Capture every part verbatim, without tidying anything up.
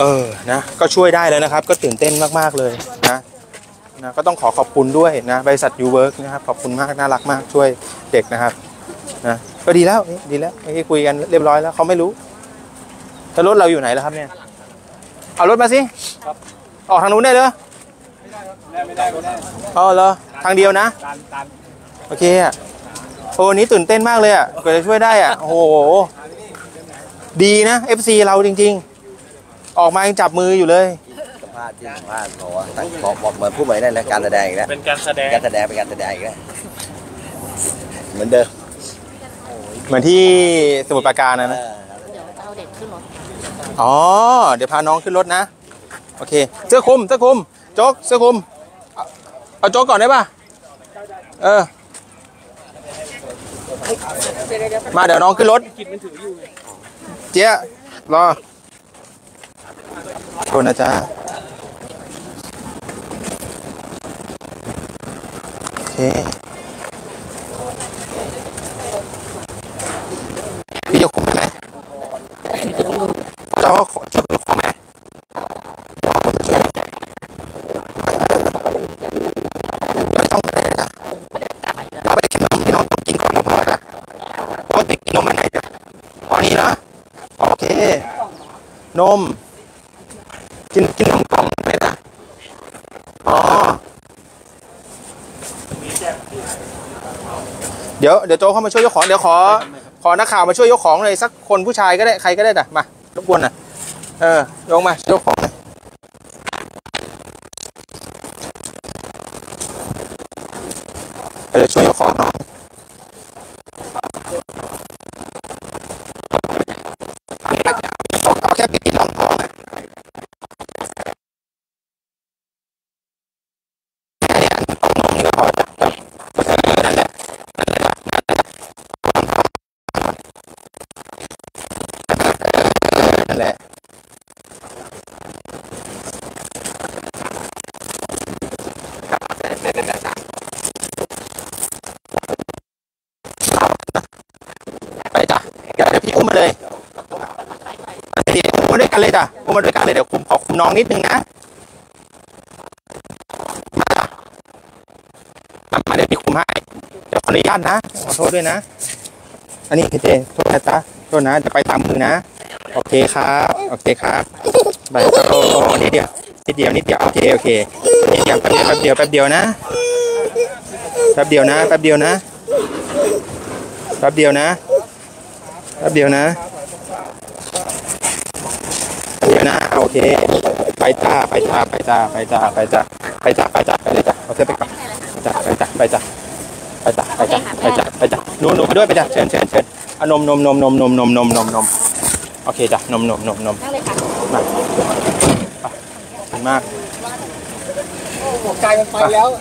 เออนะก็ช่วยได้แล้วนะครับก็ตื่นเต้นมากๆเลยนะนะก็ต้องขอขอบคุณด้วยนะบริษัทยูเวิร์กนะครับขอบคุณมากน่ารักมากช่วยเด็กนะครับนะก็ดีแล้วดีแล้วเมื่อกี้คุยกันเรียบร้อยแล้วเขาไม่รู้ถ้ารถเราอยู่ไหนแล้วครับเนี่ยเอารถมาสิออกทางนู้นได้เหรอไม่ได้ไม่ได้อ๋อเหรอทางเดียวนะโอเคอ่ะโอ้นี้ตื่นเต้นมากเลยอ่ะกว่าจะช่วยได้อ่ะโอ้โหดีนะ เอฟ ซี เราจริงๆออกมายังจับมืออยู่เลยสัมภาษณ์ที่สัมภาษณ์บอกว่าบอกเหมือนผู้ใหม่ได้นะการแสดงอีกแล้วเป็นการแสดงการแสดงเป็นการแสดงอีกแล้วเหมือนเดิมเหมือนที่สมุทรปราการนะนะเดี๋ยวจะเอาเด็กขึ้นรถอ๋อเดี๋ยวพาน้องขึ้นรถนะโอเคเสื้อคลุมเสื้อคลุมโจ๊กเสื้อคลุมเอาโจ๊กก่อนได้ป่ะเออมาเดี๋ยวน้องขึ้นรถเจ๊รอโทษนะจ๊ะโอเคพี่จะคุมไหมเราก็ช่วยกันคุมไหมไม่ต้องไปเลยนะเราไปกินนมที่น้องต้องกินก่อนนมอะไรนะต้องไปกินนมอะไรนะอ๋อนี่นะโอเคนมกินกินนมกล่องอะไรนะอ๋อเดี๋ยวเดี๋ยวโจ้เข้ามาช่วยยกของเดี๋ยวขอขอนักข่าวมาช่วยยกของเลยสักคนผู้ชายก็ได้ใครก็ได้จ้ะมารบกวนนะเออลงมายกของจะช่วยยกของน้องเอาแค่ปีน้องพอเลยเลยจ้ะคุมมาด้วยกันเลยเดี๋ยวคุมขอคุมน้องนิดนึงนะมาเดี๋ยวพี่คุมให้เดี๋ยวขออนุญาตนะขอโทษด้วยนะอันนี้พี่เจโทษนะจ๊ะโทษนะจะไปตามมือนะโอเคครับโอเคครับไปโอ้โหนิดเดียวนิดเดียวนิดเดียวโอเคโอเคนิดเดียวแป๊บเดียวแป๊บเดียวแป๊บเดียวนะแป๊บเดียวนะแป๊บเดียวนะแป๊บเดียวนะแป๊บเดียวนะนะโอเคไปจ้าไปจ้าไปจ้าไปจ้าไปจ้าไปจ้าไปจ้าไปจ้าเอาเสื้อไปก่อนไปจ้าไปจ้าไปจ้าไปจ้าไปจ้าไปจ้าไปจ้าหนูหนูไปด้วยไปจ้าเชิญเชิญเชิญเอานมนมนมนมนมนมนมนมนมโอเคจ้านมนมนมนมมาดีมาก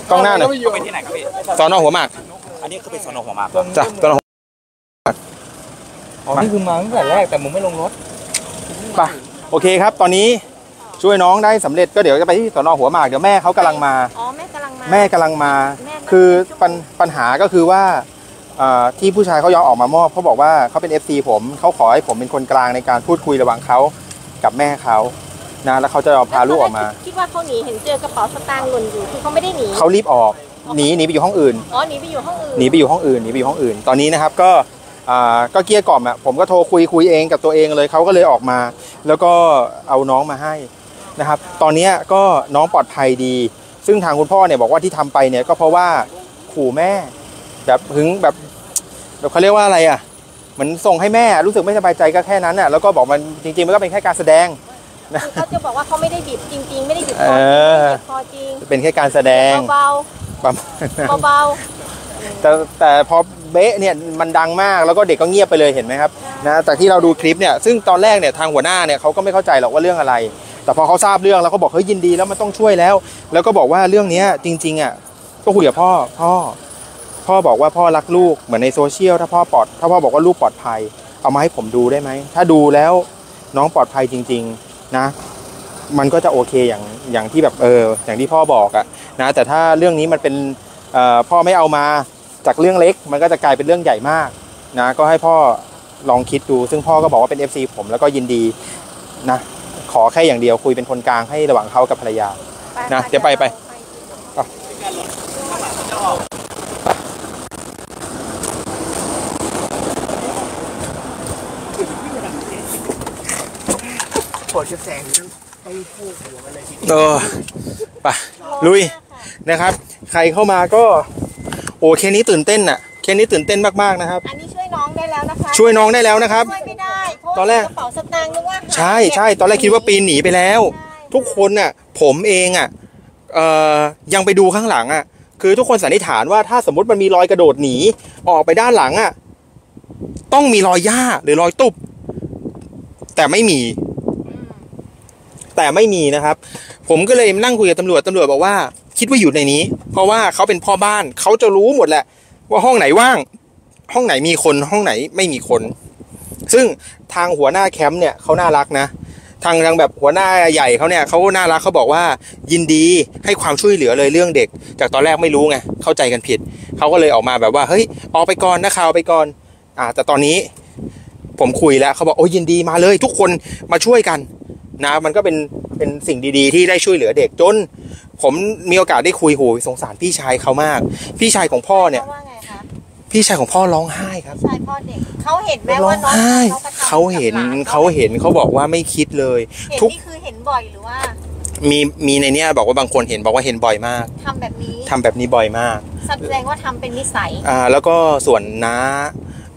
กล้องหน้าหน่อยสอนอหัวหมากอันนี้คือเป็นสอนอหัวหมากจ้าสอนอหัวหมากอ๋อนี่คือมาตั้งแต่แรกแต่ผมไม่ลงรถไปโอเคครับตอนนี้ช่วยน้องได้สำเร็จก็เดี๋ยวจะไปที่สน.หัวหมากเดี๋ยวแม่เขากำลังมาอ๋อแม่กำลังมาแม่กำลังมาคือปัญปัญหาก็คือว่าที่ผู้ชายเขายอมออกมามอบเขาบอกว่าเขาเป็น เอฟ ซี ผมเขาขอให้ผมเป็นคนกลางในการพูดคุยระหว่างเขากับแม่เขานะแล้วเขาจะพาลูกออกมาคิดว่าเขาหนีเห็นเจอกระเป๋าสตางค์หล่นอยู่คือเขาไม่ได้หนีเขารีบออกหนีหนีไปอยู่ห้องอื่นอ๋อหนีไปอยู่ห้องอื่นหนีไปอยู่ห้องอื่นหนีไปอยู่ห้องอื่นตอนนี้นะครับก็ก็เกลี้ยกล่อมอ่ะผมก็โทรคุยคุยเองกับตัวเองเลยเขาก็เลยออกมาแล้วก็เอาน้องมาให้นะครับตอนนี้ก็น้องปลอดภัยดีซึ่งทางคุณพ่อเนี่ยบอกว่าที่ทำไปเนี่ยก็เพราะว่าขู่แม่แบบหึงแบบแบบเขาเรียกว่าอะไรอ่ะเหมือนส่งให้แม่รู้สึกไม่สบายใจก็แค่นั้นอ่ะแล้วก็บอกมันจริงๆมันก็เป็นแค่การแสดงเขาจะบอกว่าเขาไม่ได้บีบจริงๆไม่ได้บีบคอจริงเป็นแค่การแสดงเบาๆเบาๆแต่แต่พอเบ๊ะเนี่ยมันดังมากแล้วก็เด็กก็เงียบไปเลยเห็นไหมครับนะจากที่เราดูคลิปเนี่ยซึ่งตอนแรกเนี่ยทางหัวหน้าเนี่ยเขาก็ไม่เข้าใจหรอกว่าเรื่องอะไรแต่พอเขาทราบเรื่องแล้วเขาบอกเฮ้ยยินดีแล้วมันต้องช่วยแล้วแล้วก็บอกว่าเรื่องนี้จริงๆอ่ะก็คุยกับพ่อพ่อพ่อบอกว่าพ่อรักลูกเหมือนในโซเชียลถ้าพ่อปลอดถ้าพ่อบอกว่าลูกปลอดภัยเอามาให้ผมดูได้ไหมถ้าดูแล้วน้องปลอดภัยจริงๆนะมันก็จะโอเคอย่างอย่างที่แบบเอออย่างที่พ่อบอกอ่ะนะแต่ถ้าเรื่องนี้มันเป็นพ่อไม่เอามาจากเรื่องเล็กมันก็จะกลายเป็นเรื่องใหญ่มากนะก็ให้พ่อ ลองคิดดูซึ่งพ่อก็บอกว่าเป็น เอฟ ซี ผมแล้วก็ยินดีนะขอแค่อย่างเดียวคุยเป็นคนกลางให้ระหว่างเขากับภรรยานะเดี๋ยวไปไปปวดจะแสงไปพูดหัวอะไรทีเออไปลุยนะครับใครเข้ามาก็โอ้เคสนี้ตื่นเต้นน่ะเคสนี้ตื่นเต้นมากๆนะครับอันนี้ช่วยน้องได้แล้วนะคะช่วยน้องได้แล้วนะครับช่วยไม่ได้ตอนแรกกระเป๋าสตางค์นึกว่าใช่ใช่ตอนแรกคิดว่าปีนหนีไปแล้วทุกคนน่ะผมเองอ่ะเอ่อยังไปดูข้างหลังอ่ะคือทุกคนสันนิษฐานว่าถ้าสมมติมันมีรอยกระโดดหนีออกไปด้านหลังอ่ะต้องมีรอยหญ้าหรือรอยตุบแต่ไม่มีแต่ไม่มีนะครับผมก็เลยนั่งคุยกับตำรวจตำรวจบอกว่าคิดว่าอยู่ในนี้เพราะว่าเขาเป็นพ่อบ้านเขาจะรู้หมดแหละว่าห้องไหนว่างห้องไหนมีคนห้องไหนไม่มีคนซึ่งทางหัวหน้าแคมป์เนี่ยเขาน่ารักนะทางทางแบบหัวหน้าใหญ่เขาเนี่ยเขาน่ารักเขาบอกว่ายินดีให้ความช่วยเหลือเลยเรื่องเด็กจากตอนแรกไม่รู้ไงเข้าใจกันผิดเขาก็เลยออกมาแบบว่าเฮ้ยออกไปก่อนนะข่าวไปก่อนอ่าแต่ตอนนี้ผมคุยแล้วเขาบอกโอ้ยินดีมาเลยทุกคนมาช่วยกันนะมันก็เป็นเป็นสิ่งดีๆที่ได้ช่วยเหลือเด็กจนผมมีโอกาสได้คุยโหยสงสารพี่ชายเขามากพี่ชายของพ่อเนี่ยพี่ชายของพ่อร้องไห้ครับชายพ่อเด็กเขาเห็นไหมว่าน้องเขาเห็นเขาเห็นเขาบอกว่าไม่คิดเลยทุกนี่คือเห็นบ่อยหรือว่ามีมีในเนี้ยบอกว่าบางคนเห็นบอกว่าเห็นบ่อยมากทำแบบนี้ทำแบบนี้บ่อยมากแสดงว่าทำเป็นนิสัยอ่าแล้วก็ส่วนน้า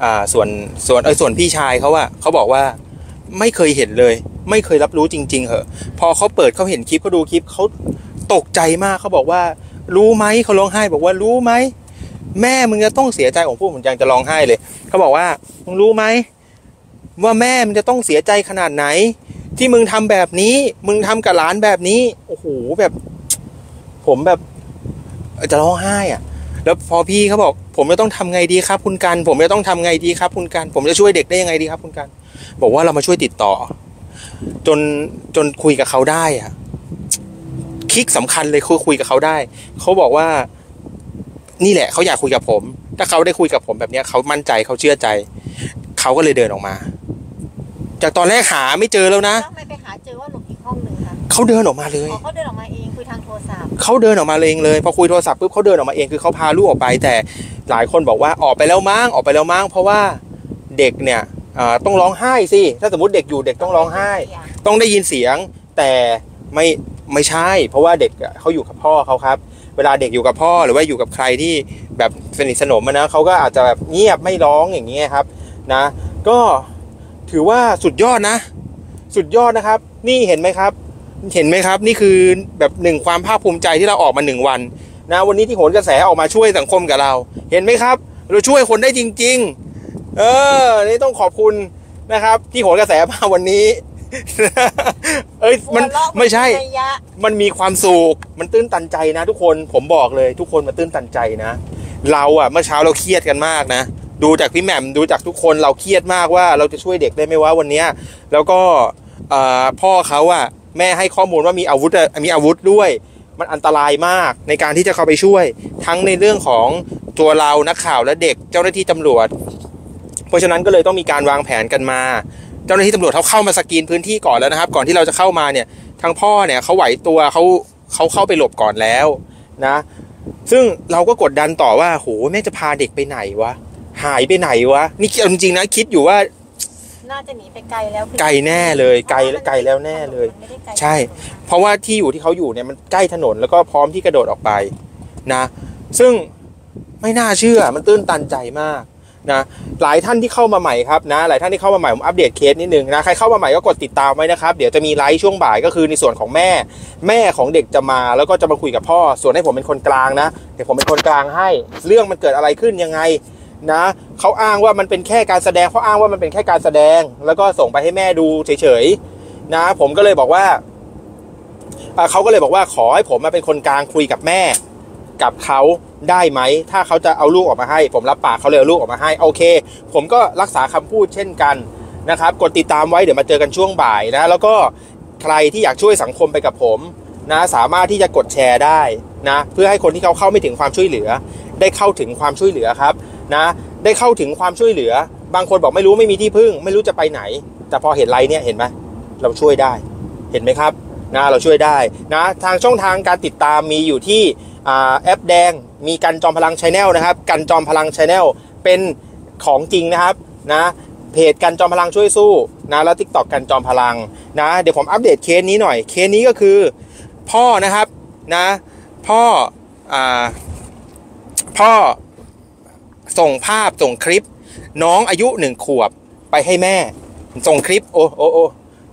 อ่าส่วนส่วนเออส่วนพี่ชายเขาอะเขาบอกว่าไม่เคยเห็นเลยไม่เคยรับรู้จริงๆเหอะพอเขาเปิดเขาเห็นคลิปเขาดูคลิปเขาตกใจมากเขาบอกว่ารู้ไหมเขาร้องไห้บอกว่ารู้ไหมแม่มึงจะต้องเสียใจของพวกผมยังจะร้องไห้เลยเขาบอกว่ามึงรู้ไหมว่าแม่มึงจะต้องเสียใจขนาดไหนที่มึงทำแบบนี้มึงทำกับหลานแบบนี้โอ้โหแบบผมแบบจะร้องไห้อ่ะแล้วพอพี่เขาบอกผมจะต้องทำไงดีครับคุณกันผมจะต้องทำไงดีครับคุณกันผมจะช่วยเด็กได้ยังไงดีครับคุณกันบอกว่าเรามาช่วยติดต่อจนจนคุยกับเขาได้อ่ะคลิกสำคัญเลยคือคุยกับเขาได้เขาบอกว่านี่แหละเขาอยากคุยกับผมถ้าเขาได้คุยกับผมแบบนี้เขามั่นใจเขาเชื่อใจเขาก็เลยเดินออกมาจากตอนแรกหาไม่เจอแล้วนะทำไมไปหาเจอว่าหลบอีกห้องหนึ่งคะเขาเดินออกมาเลยเขาเดินออกมาเองคุยทางโทรศัพท์เขาเดินออกมาเองเลยพอคุยโทรศัพท์ปุ๊บเขาเดินออกมาเองคือเขาพาลูกออกไปแต่หลายคนบอกว่าออกไปแล้วมั้งออกไปแล้วมั้งเพราะว่าเด็กเนี่ยต้องร้องไห้สิถ้าสมมติเด็กอยู่เด็กต้องร้องไห้ต้องได้ยินเสียงแต่ไม่ไม่ใช่เพราะว่าเด็กเขาอยู่กับพ่อเขาครับเวลาเด็กอยู่กับพ่อหรือว่าอยู่กับใครที่แบบสนิทสนมนะเขาก็อาจจะแบบเงียบไม่ร้องอย่างเงี้ยครับนะก็ถือว่าสุดยอดนะสุดยอดนะครับนี่เห็นไหมครับเห็นไหมครับนี่คือแบบหนึ่งความภาคภูมิใจที่เราออกมาหนึ่งวันนะวันนี้ที่โหนกระแสออกมาช่วยสังคมกับเราเห็นไหมครับเราช่วยคนได้จริงๆเออนี่ต้องขอบคุณนะครับที่โหนกระแสมาวันนี้เอ้ยมันไม่ใช่มันมีความสุขมันตื้นตันใจนะทุกคนผมบอกเลยทุกคนมันตื้นตันใจนะเราอะเมื่อเช้าเราเครียดกันมากนะดูจากพี่แหม่มดูจากทุกคนเราเครียดมากว่าเราจะช่วยเด็กได้ไหมว่าวันนี้แล้วก็พ่อเขาอะแม่ให้ข้อมูลว่ามีอาวุธมีอาวุธด้วยมันอันตรายมากในการที่จะเข้าไปช่วยทั้งในเรื่องของตัวเรานักข่าวและเด็กเจ้าหน้าที่ตำรวจเพราะฉะนั้นก็เลยต้องมีการวางแผนกันมาเจ้าหน้าที่ตำรวจเขาเข้ามาสกรีนพื้นที่ก่อนแล้วนะครับก่อนที่เราจะเข้ามาเนี่ยทางพ่อเนี่ยเขาไหวตัวเขาเขาเข้าไปหลบก่อนแล้วนะซึ่งเราก็กดดันต่อว่าโหแม่จะพาเด็กไปไหนวะหายไปไหนวะนี่จริงๆนะคิดอยู่ว่าน่าจะหนีไปไกลแล้วไกลแน่เลยไกลไกลแล้วแน่เลยใช่เพราะว่าที่อยู่ที่เขาอยู่เนี่ยมันใกล้ถนนแล้วก็พร้อมที่กระโดดออกไปนะซึ่งไม่น่าเชื่อมันตื้นตันใจมากนะหลายท่านที่เข้ามาใหม่ครับนะหลายท่านที่เข้ามาใหม่ผมอัปเดตเคสนิดนึงนะใครเข้ามาใหม่ก็กดติดตามไว้นะครับเดี๋ยวจะมีไลฟ์ช่วงบ่ายก็คือในส่วนของแม่แม่ของเด็กจะมาแล้วก็จะมาคุยกับพ่อส่วนให้ผมเป็นคนกลางนะเดี๋ยวผมเป็นคนกลางให้เรื่องมันเกิดอะไรขึ้นยังไงนะเขาอ้างว่ามันเป็นแค่การแสดงเขาอ้างว่ามันเป็นแค่การแสดงแล้วก็ส่งไปให้แม่ดูเฉยๆนะผมก็เลยบอกว่าเขาก็เลยบอกว่าขอให้ผมมาเป็นคนกลางคุยกับแม่กับเขาได้ไหมถ้าเขาจะเอาลูกออกมาให้ผมรับปากเขาเลยเอาลูกออกมาให้โอเคผมก็รักษาคำพูดเช่นกันนะครับกดติดตามไว้เดี๋ยวมาเจอกันช่วงบ่ายนะแล้วก็ใครที่อยากช่วยสังคมไปกับผมนะสามารถที่จะกดแชร์ได้นะเพื่อให้คนที่เขาเข้าไม่ถึงความช่วยเหลือได้เข้าถึงความช่วยเหลือครับนะได้เข้าถึงความช่วยเหลือ บางคนบอกไม่รู้ไม่มีที่พึ่งไม่รู้จะไปไหนแต่พอเห็นไลน์เนี่ยเห็นไหมเราช่วยได้เห็นไหมครับนะเราช่วยได้นะทางช่องทางการติดตามมีอยู่ที่แอปแดงมีกันจอมพลัง Channel นะครับกันจอมพลัง Channel เป็นของจริงนะครับนะเพจกันจอมพลังช่วยสู้นะแล้ว TikTok กันจอมพลังนะเดี๋ยวผมอัปเดตเคสนี้หน่อยเคสนี้ก็คือพ่อนะครับนะพ่ออ่าพ่อส่งภาพส่งคลิปน้องอายุหนึ่งขวบไปให้แม่ส่งคลิปโอ้โอ้โอ้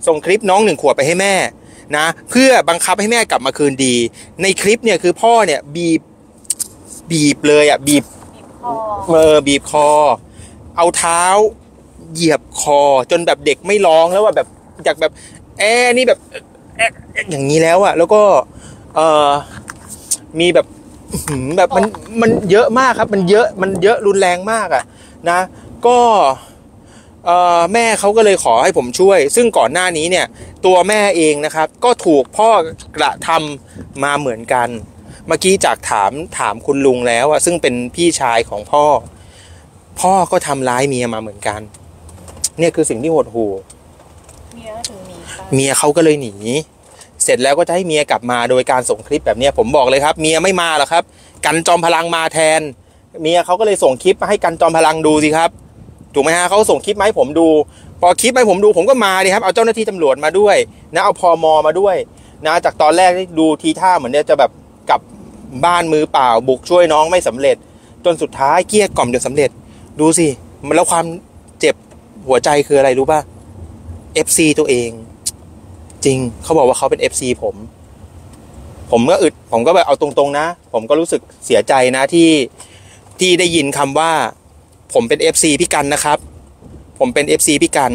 ส่งคลิปน้องหนึ่งขวบไปให้แม่นะเพื่อบังคับให้แม่กลับมาคืนดีในคลิปเนี่ยคือพ่อเนี่ยบีบบีบเลยอ่ะบีบเออบีบคอเอาเท้าเหยียบคอจนแบบเด็กไม่ร้องแล้วว่าแบบอยากแบบแอ้นี่แบบแอะอย่างนี้แล้วอ่ะแล้วก็เออมีแบบแบบมันมันเยอะมากครับมันเยอะมันเยอะรุนแรงมากอ่ะนะก็แม่เขาก็เลยขอให้ผมช่วยซึ่งก่อนหน้านี้เนี่ยตัวแม่เองนะครับก็ถูกพ่อกระทำมาเหมือนกันเมื่อกี้จากถามถามคุณลุงแล้วอะซึ่งเป็นพี่ชายของพ่อพ่อก็ทำร้ายเมียมาเหมือนกันเนี่ยคือสิ่งที่โหดหู่เมียถึงหนีเมียเขาก็เลยหนีเสร็จแล้วก็จะให้เมียกลับมาโดยการส่งคลิปแบบนี้ผมบอกเลยครับเมียไม่มาหรอกครับกันจอมพลังมาแทนเมียเขาก็เลยส่งคลิปมาให้กันจอมพลังดูสิครับถูกไหมฮะเขาส่งคลิปมาให้ผมดูพอคลิปมาให้ผมดูผมก็มาดิครับเอาเจ้าหน้าที่ตำรวจมาด้วยนะเอาพม.มาด้วยนะจากตอนแรกดูทีท่าเหมือนเนี่ยจะแบบกลับบ้านมือเปล่าบุกช่วยน้องไม่สำเร็จจนสุดท้ายเกลี้ยกล่อมจนสำเร็จดูสิแล้วความเจ็บหัวใจคืออะไรรู้ป่ะ เอฟ ซี ตัวเองจริงเขาบอกว่าเขาเป็น เอฟ ซี ผมผมก็อึดผมก็แบบเอาตรงๆนะผมก็รู้สึกเสียใจนะที่ที่ได้ยินคำว่าผมเป็น เอฟ ซี พี่กันนะครับผมเป็น เอฟ ซี พี่กัน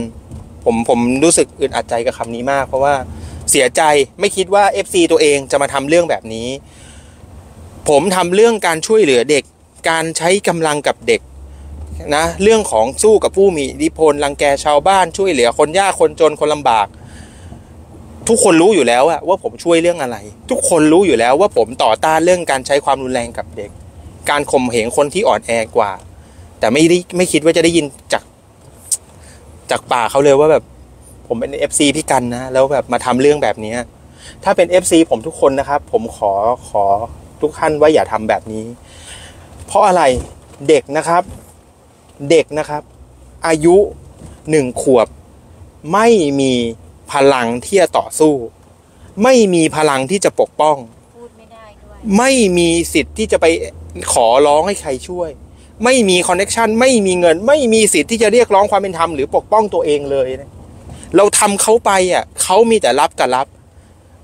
ผมผมรู้สึกอึดอัดใจกับคำนี้มากเพราะว่าเสียใจไม่คิดว่า เอฟ ซี ตัวเองจะมาทำเรื่องแบบนี้ผมทำเรื่องการช่วยเหลือเด็กการใช้กำลังกับเด็กนะเรื่องของสู้กับผู้มีอิทธิพลรังแกชาวบ้านช่วยเหลือคนยากคนจนคนลำบากทุกคนรู้อยู่แล้วว่าผมช่วยเรื่องอะไรทุกคนรู้อยู่แล้วว่าผมต่อต้านเรื่องการใช้ความรุนแรงกับเด็กการข่มเหงคนที่อ่อนแอกว่าแต่ไม่ได้ไม่คิดว่าจะได้ยินจากจากปากเขาเลยว่าแบบผมเป็น เอฟ ซี พี่กันนะแล้วแบบมาทำเรื่องแบบนี้ถ้าเป็น เอฟ ซี ผมทุกคนนะครับผมขอขอทุกท่านว่าอย่าทำแบบนี้เพราะอะไรเด็กนะครับเด็กนะครับอายุหนึ่งขวบไม่มีพลังที่จะต่อสู้ไม่มีพลังที่จะปกป้องพูดไม่ได้ด้วยไม่มีสิทธิ์ที่จะไปขอร้องให้ใครช่วยไม่มีคอนเน็กชันไม่มีเงินไม่มีสิทธิ์ที่จะเรียกร้องความเป็นธรรมหรือปกป้องตัวเองเลยเราทำเขาไปอ่ะเขามีแต่รับกับรับ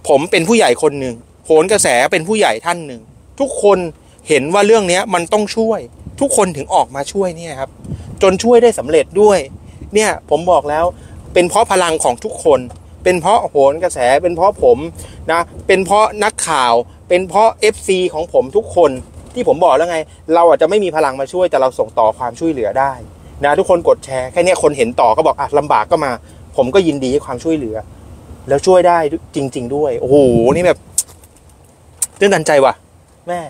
ผมเป็นผู้ใหญ่คนหนึ่งโหนกระแสเป็นผู้ใหญ่ท่านหนึ่งทุกคนเห็นว่าเรื่องเนี้ยมันต้องช่วยทุกคนถึงออกมาช่วยเนี่ยครับจนช่วยได้สำเร็จด้วยเนี่ยผมบอกแล้วเป็นเพราะพลังของทุกคนเป็นเพราะโหนกระแสเป็นเพราะผมนะเป็นเพราะนักข่าวเป็นเพราะ เอฟ ซี ของผมทุกคนที่ผมบอกแล้วไงเราอาจจะไม่มีพลังมาช่วยแต่เราส่งต่อความช่วยเหลือได้นะทุกคนกดแชร์แค่นี้คนเห็นต่อก็บอกอ่ะลำบากก็มาผมก็ยินดีให้ความช่วยเหลือแล้วช่วยได้จริงๆด้วยโอ้โหนี่แบบตื้นตันใจว่ะแม่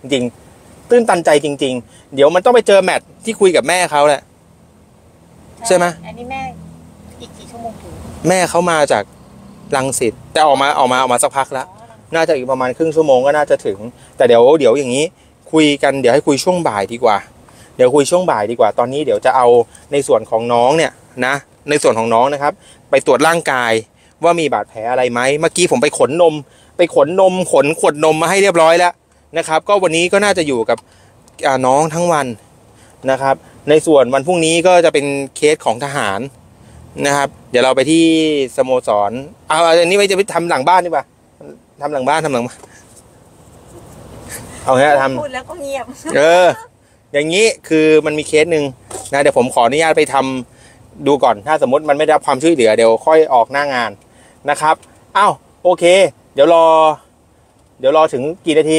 จริงๆตื้นตันใจจริงๆเดี๋ยวมันต้องไปเจอแมทที่คุยกับแม่เขาแหละใช่ไหมอันนี้แม่อีกกี่ชั่วโมงถึงแม่เขามาจากรังสิตแต่ออกมาออกมาออกมาสักพักแล้วน่าจะอีกประมาณครึ่งชั่วโมงก็น่าจะถึงแต่เดี๋ยวเดี๋ยวอย่างนี้คุยกันเดี๋ยวให้คุยช่วงบ่ายดีกว่าเดี๋ยวคุยช่วงบ่ายดีกว่าตอนนี้เดี๋ยวจะเอาในส่วนของน้องเนี่ยนะในส่วนของน้องนะครับไปตรวจร่างกายว่ามีบาดแผลอะไรไหมเมื่อกี้ผมไปขนนมไปขนนมขนขวดนมมาให้เรียบร้อยแล้วนะครับก็วันนี้ก็น่าจะอยู่กับน้องทั้งวันนะครับในส่วนวันพรุ่งนี้ก็จะเป็นเคสของทหารนะครับเดี๋ยวเราไปที่สโมสรเอาอันนี้ไปจะไปทำหลังบ้านดีกว่าทำหลังบ้านทำหลังบ้านเอางี้ทำพูดแล้วก็เงียบเอออย่างนี้คือมันมีเคสหนึ่งนะเดี๋ยวผมขออนุญาตไปทำดูก่อนถ้าสมมติมันไม่ได้รับความช่วยเหลือเดี๋ยวค่อยออกหน้างานนะครับอ้าวโอเคเดี๋ยวรอเดี๋ยวรอถึงกี่นาที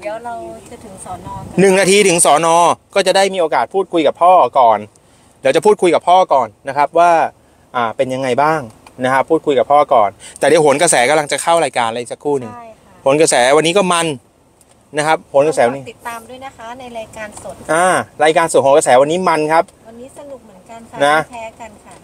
เดี๋ยวเราจะถึงสอนอหนึ่งนาทีถึงสอนอก็จะได้มีโอกาสพูดคุยกับพ่อก่อนเดี๋ยวจะพูดคุยกับพ่อก่อนนะครับว่าอ่าเป็นยังไงบ้างนะครับพูดคุยกับพ่อก่อนแต่เดี๋ยวโหนกระแสกำลังจะเข้ารายการอะไรสักครู่หนึ่งโหนกระแสวันนี้ก็มันนะครับผลกระแสนี้ติดตามด้วยนะคะในรายการสดอ่ารายการสดของกระแสวันนี้มันครับวันนี้สนุกเหมือน กันค่ะนะแท้กันค่ะ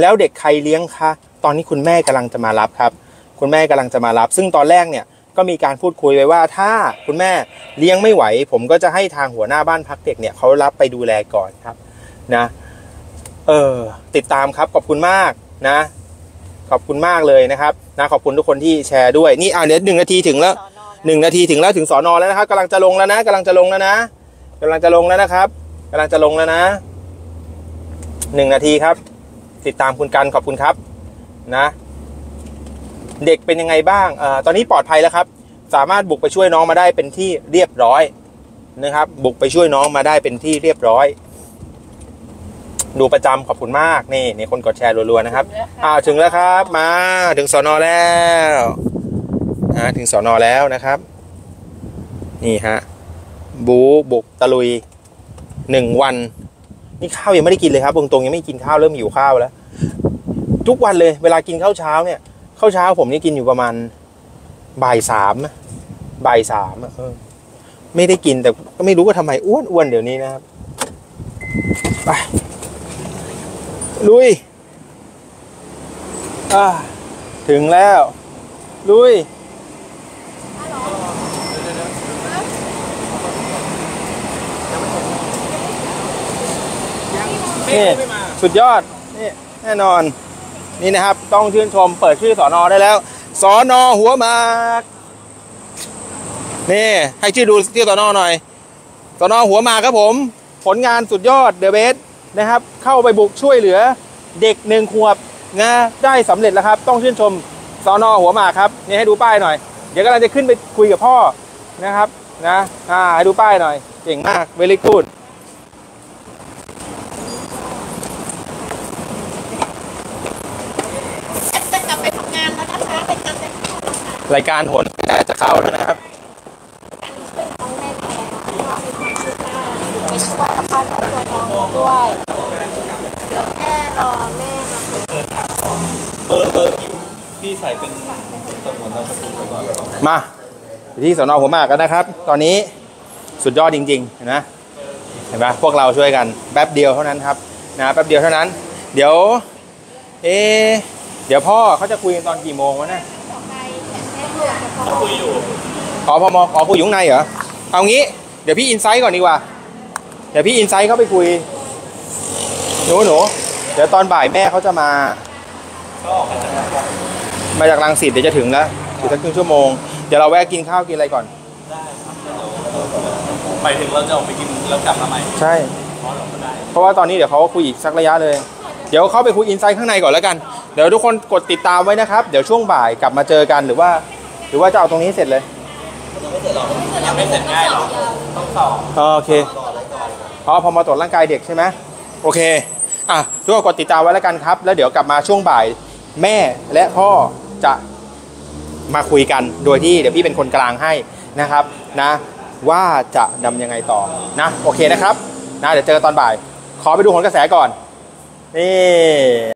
แล้วเด็กใครเลี้ยงคะตอนนี้คุณแม่กำลังจะมารับครับคุณแม่กำลังจะมารับซึ่งตอนแรกเนี่ยก็มีการพูดคุยไว้ว่าถ้าคุณแม่เลี้ยงไม่ไหวผมก็จะให้ทางหัวหน้าบ้านพักเด็กเนี่ยเขารับไปดูแลก่อนครับนะเออติดตามครับขอบคุณมากนะขอบคุณมากเลยนะครับนะขอบคุณทุกคนที่แชร์ด้วยนี่อ่าเดี๋ยวหนึ่งนาทีถึงแล้วหนึ่งนาทีถึงแล้วถึงสอนอแล้วนะครับกำลังจะลงแล้วนะกำลังจะลงแล้วนะกำลังจะลงแล้วนะครับกำลังจะลงแล้วนะหนึ่งนาทีครับติดตามคุณกันขอบคุณครับนะเด็กเป็นยังไงบ้างเอ่อตอนนี้ปลอดภัยแล้วครับสามารถบุกไปช่วยน้องมาได้เป็นที่เรียบร้อยนะครับบุกไปช่วยน้องมาได้เป็นที่เรียบร้อยดูประจำขอบคุณมากนี่นี่คนกดแชร์รัวๆนะครับอ่าถึงแล้วครับมาถึงสน.แล้วอ่าถึงสน.แล้วนะครับนี่ฮะบูบุกตะลุยหนึ่งวันนี่ข้าวยังไม่ได้กินเลยครับตรงๆยังไม่กินข้าวเริ่มหิวข้าวแล้วทุกวันเลยเวลากินข้าวเช้าเนี่ยข้าวเช้าผมนี่กินอยู่ประมาณบ่ายสามบ่ายสามไม่ได้กินแต่ก็ไม่รู้ว่าทำไมอ้วนอ้วนเดี๋ยวนี้นะครับไปลุยอ่าถึงแล้วลุยนี่สุดยอดนี่แน่นอนนี่นะครับต้องชื่นชมเปิดชื่อสน.ได้แล้วสน.หัวหมากนี่ให้ชื่อดูที่สน.หน่อยสน.หัวหมากครับผมผลงานสุดยอดเดอะเบสนะครับเข้าไปบุกช่วยเหลือเด็กหนึ่งขวบนะได้สำเร็จแล้วครับต้องชื่นชมสน.หัวหมากครับนี่ให้ดูป้ายหน่อยเดี๋ยวกำลังจะขึ้นไปคุยกับพ่อนะครับนะอ่าให้ดูป้ายหน่อยเก่งมากเวลิกูดรายการโหนแต่จะเข้าแล้วนะครับไปช่วยพ่อน้องด้วยแม่รอแม่เปิดเปิดพี่ใส่เป็นตำรวจนามสกุลมาที่สน.หัวหมากกันนะครับตอนนี้สุดยอดจริงๆเห็นไหมเห็นไหมพวกเราช่วยกันแป๊บเดียวเท่านั้นครับนะแป๊บเดียวเท่านั้นเดี๋ยวเอเดี๋ยวพ่อเขาจะคุยกันตอนกี่โมงวะเนี่ยขอพมขอผู้อยู่ข้างในเหรอเอางี้เดี๋ยวพี่อินไซต์ก่อนดีกว่าเดี๋ยวพี่อินไซต์เข้าไปคุยหนูหนูเดี๋ยวตอนบ่ายแม่เขาจะมามาจากรังสิตเดี๋ยวจะถึงแล้วอยู่สักครึ่งชั่วโมงเดี๋ยวเราแวะกินข้าวกินอะไรก่อนได้ครับไปถึงเราจะออกไปกินแล้วกลับมาใหม่ใช่เพราะว่าตอนนี้เดี๋ยวเขาคุยอีกสักระยะเลยเดี๋ยวเข้าไปคุยอินไซต์ข้างในก่อนแล้วกันเดี๋ยวทุกคนกดติดตามไว้นะครับเดี๋ยวช่วงบ่ายกลับมาเจอกันหรือว่าหรือว่าจะเอาตรงนี้เสร็จเลยไม่เสร็จหรอกไม่เสร็จง่ายหรอกต้องสอบโอเคเพราะพอมาตรวจร่างกายเด็กใช่ไหมโอเคอ่ะทุกคนกดติดตามไว้แล้วกันครับแล้วเดี๋ยวกลับมาช่วงบ่ายแม่และพ่อจะมาคุยกันโดยที่เดี๋ยวพี่เป็นคนกลางให้นะครับนะว่าจะดำยังไงต่อนะโอเคนะครับนะเดี๋ยวเจอตอนบ่ายขอไปดูผลกระแสก่อนนี่